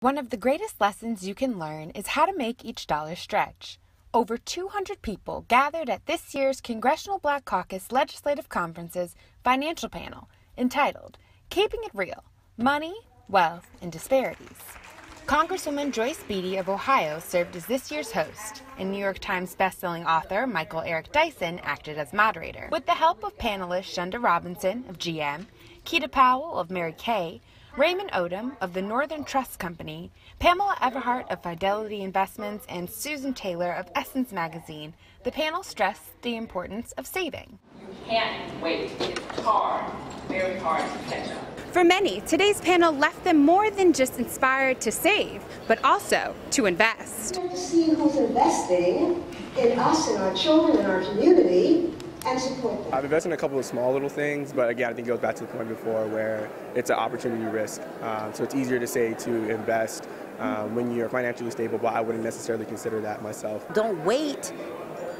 One of the greatest lessons you can learn is how to make each dollar stretch. Over 200 people gathered at this year's Congressional Black Caucus Legislative Conference's financial panel entitled, Keeping It Real, Money, Wealth, and Disparities. Congresswoman Joyce Beatty of Ohio served as this year's host, and New York Times bestselling author Michael Eric Dyson acted as moderator. With the help of panelists Shonda Robinson of GM, Keita Powell of Mary Kay, Raymond Odom of the Northern Trust Company, Pamela Everhart of Fidelity Investments, and Susan Taylor of Essence Magazine, the panel stressed the importance of saving. You can't wait. It's hard, very hard to catch up. For many, today's panel left them more than just inspired to save, but also to invest. We're seeing who's investing in us and our children and our community. I've invested in a couple of small little things, but again, I think it goes back to the point before where it's an opportunity risk. So it's easier to say to invest when you're financially stable, but I wouldn't necessarily consider that myself. Don't wait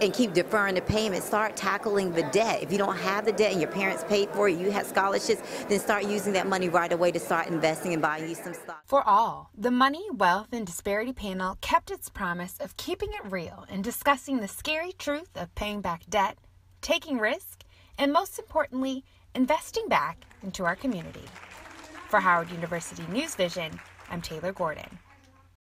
and keep deferring the payment. Start tackling the debt. If you don't have the debt and your parents paid for it, you have scholarships, then start using that money right away to start investing and buying you some stock. For all, the Money, Wealth, and Disparity panel kept its promise of keeping it real and discussing the scary truth of paying back debt, taking risk, and most importantly, investing back into our community. For Howard University News Vision, I'm Taylor Gordon.